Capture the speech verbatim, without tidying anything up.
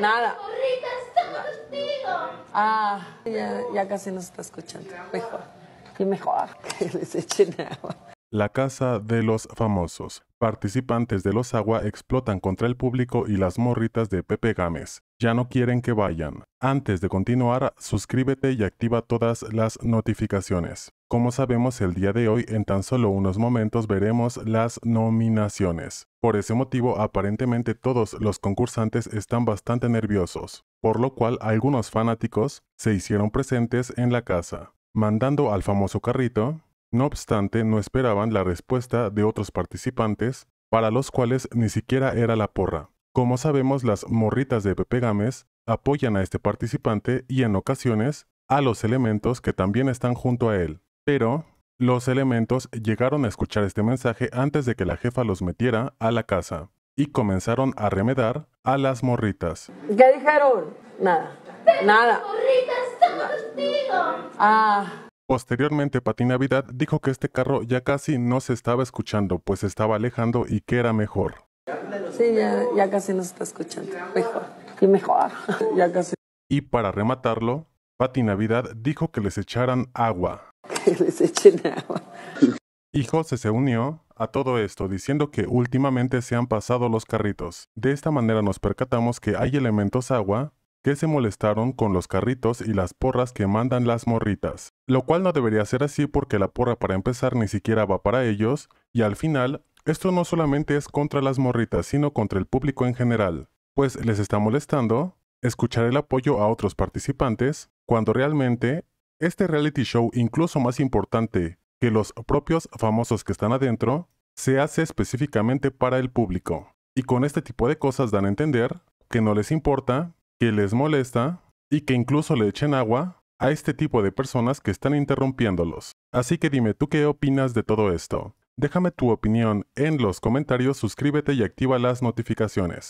Nada. Ah, ya, ya casi nos está escuchando. Mejor. Y mejor que les echen agua. La Casa de los Famosos. Participantes de Los Agua explotan contra el público y las morritas de Pepe Gámez. Ya no quieren que vayan. Antes de continuar, suscríbete y activa todas las notificaciones. Como sabemos, el día de hoy en tan solo unos momentos veremos las nominaciones. Por ese motivo, aparentemente todos los concursantes están bastante nerviosos, por lo cual algunos fanáticos se hicieron presentes en la casa, mandando al famoso carrito. No obstante, no esperaban la respuesta de otros participantes, para los cuales ni siquiera era la porra. Como sabemos, las morritas de Pepe Gámez apoyan a este participante y en ocasiones a los elementos que también están junto a él. Pero los elementos llegaron a escuchar este mensaje antes de que la jefa los metiera a la casa y comenzaron a remedar a las morritas. ¿Qué dijeron? Nada. Pero nada. Morritas, estamos ah. Posteriormente, Paty Navidad dijo que este carro ya casi no se estaba escuchando, pues estaba alejando y que era mejor. Sí, ya, ya casi no se está escuchando. Mejor. Y mejor. Ya casi. Y para rematarlo, Paty Navidad dijo que les echaran agua. Que les echen agua. Y José se unió a todo esto diciendo que últimamente se han pasado los carritos. De esta manera nos percatamos que hay elementos agua que se molestaron con los carritos y las porras que mandan las morritas, lo cual no debería ser así porque la porra para empezar ni siquiera va para ellos y al final esto no solamente es contra las morritas sino contra el público en general, pues les está molestando escuchar el apoyo a otros participantes cuando realmente este reality show, incluso más importante que los propios famosos que están adentro, se hace específicamente para el público y con este tipo de cosas dan a entender que no les importa, que les molesta y que incluso le echen agua a este tipo de personas que están interrumpiéndolos. Así que dime, ¿tú qué opinas de todo esto? Déjame tu opinión en los comentarios, suscríbete y activa las notificaciones.